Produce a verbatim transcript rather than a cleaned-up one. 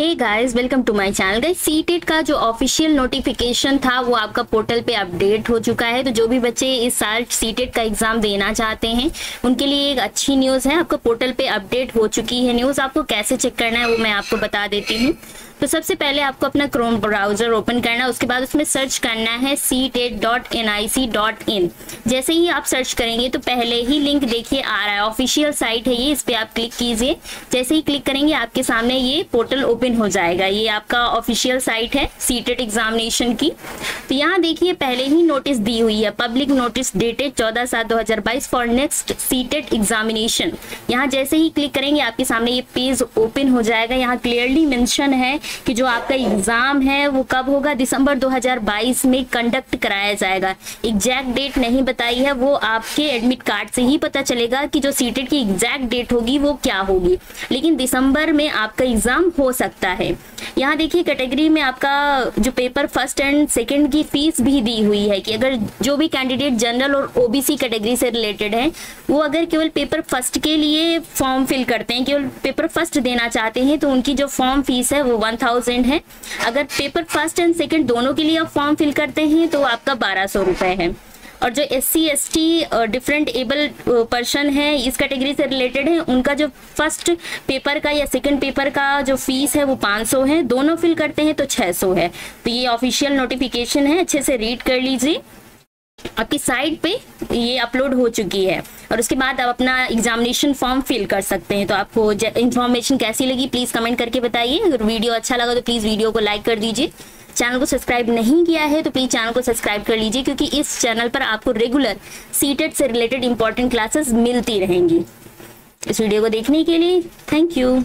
Hey guys, welcome to my channel. Guys, CTET का जो official notification था वो आपका पोर्टल पे अपडेट हो चुका है। तो जो भी बच्चे इस साल सीटेट का एग्जाम देना चाहते हैं उनके लिए एक अच्छी न्यूज़ है। आपका पोर्टल पे अपडेट हो चुकी है न्यूज़। आपको कैसे चेक करना है वो मैं आपको बता देती हूँ। तो सबसे पहले आपको अपना क्रोम ब्राउजर ओपन करना है, उसके बाद उसमें सर्च करना है CTET dot N I C dot in. जैसे ही आप सर्च करेंगे तो पहले ही लिंक देखिए आ रहा है, ऑफिशियल साइट है ये, इस पर आप क्लिक कीजिए। जैसे ही क्लिक करेंगे आपके सामने ये पोर्टल ओपन हो जाएगा। ये आपका ऑफिशियल साइट है सीटेट एग्जामिनेशन की। तो यहाँ देखिए पहले ही नोटिस दी हुई है, पब्लिक नोटिस डेटेड चौदह सात दो हज़ार बाईस फॉर नेक्स्ट सीटेट एग्जामिनेशन। यहाँ जैसे ही क्लिक करेंगे आपके सामने ये पेज ओपन हो जाएगा। यहाँ क्लियरली मेंशन है कि जो आपका एग्जाम है वो कब होगा, दिसंबर दो हज़ार बाईस में कंडक्ट कराया जाएगा। एग्जैक्ट डेट नहीं बताई है, वो आपके एडमिट कार्ड से ही पता चलेगा कि जो सीटेट की एग्जैक्ट डेट होगी वो क्या होगी, लेकिन दिसंबर में आपका एग्जाम हो सकता है। यहाँ देखिए कैटेगरी में आपका जो पेपर फर्स्ट एंड सेकेंड की फीस भी दी हुई है कि अगर जो भी कैंडिडेट जनरल और ओबीसी कैटेगरी से रिलेटेड है वो अगर केवल पेपर फर्स्ट के लिए फॉर्म फिल करते हैं, केवल पेपर फर्स्ट देना चाहते हैं, तो उनकी जो फॉर्म फीस है वो वन थाउजेंड है। अगर पेपर फर्स्ट एंड सेकंड दोनों के लिए आप फॉर्म फिल करते हैं तो आपका बारह सौ रुपए है। और जो S C S T different able person है, इस कैटेगरी से रिलेटेड है, उनका जो फर्स्ट पेपर का या सेकंड पेपर का जो फीस है वो पाँच सौ है, दोनों फिल करते हैं तो छह सौ है। तो ये ऑफिशियल नोटिफिकेशन है, अच्छे से रीड कर लीजिए। आपकी साइट पे ये अपलोड हो चुकी है और उसके बाद आप अपना एग्जामिनेशन फॉर्म फिल कर सकते हैं। तो आपको इन्फॉर्मेशन कैसी लगी प्लीज़ कमेंट करके बताइए। अगर वीडियो अच्छा लगा तो प्लीज़ वीडियो को लाइक कर दीजिए। चैनल को सब्सक्राइब नहीं किया है तो प्लीज़ चैनल को सब्सक्राइब कर लीजिए, क्योंकि इस चैनल पर आपको रेगुलर सीटेट से रिलेटेड इंपॉर्टेंट क्लासेस मिलती रहेंगी। इस वीडियो को देखने के लिए थैंक यू।